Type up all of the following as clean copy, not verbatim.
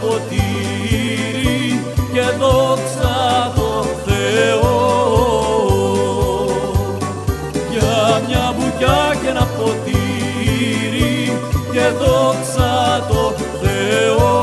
Ποτήρι και δόξα τω Θεώ, για μια μπουκιά και ένα ποτήρι και δόξα τω Θεώ.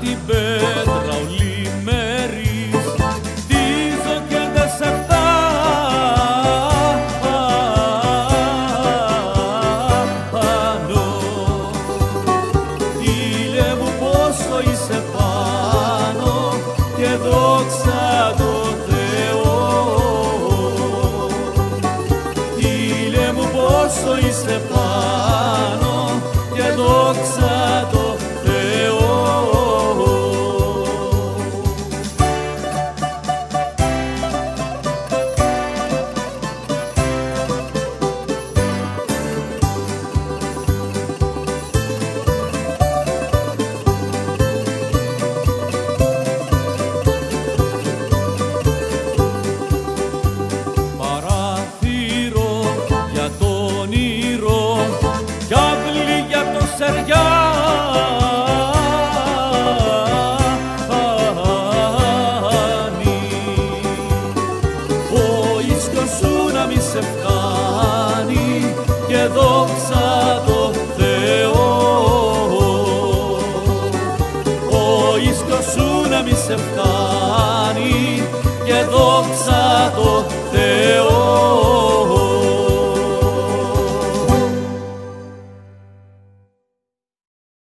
Την πέτρα ολιμέρης χτίζω και δε σε φτάνω. Φίλε μου πόσο είσαι πάνω και δόξα τω Θεώ. Φίλε μου πόσο είσαι πάνω και δόξα τω Θεώ. Και δόξα τω Θεώ, ο ίσκος σου να μη σε φτάνει, και δόξα τω Θεώ.